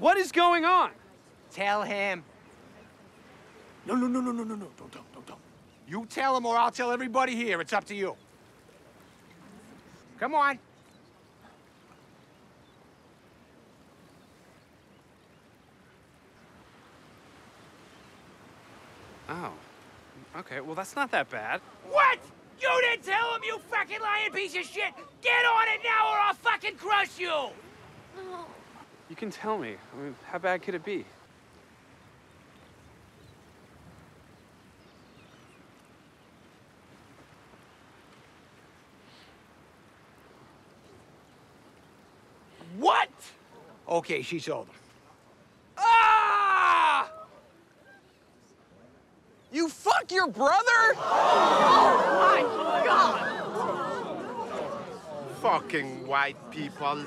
What is going on? Tell him. No. Don't. You tell him or I'll tell everybody here. It's up to you. Come on. Oh. Okay, well, that's not that bad. What? You didn't tell him, you fucking lying piece of shit! Get on it now or I'll fucking crush you! No. You can tell me. I mean, how bad could it be? What? Okay, she's older. Ah! You fuck your brother? Oh my God! Fucking white people.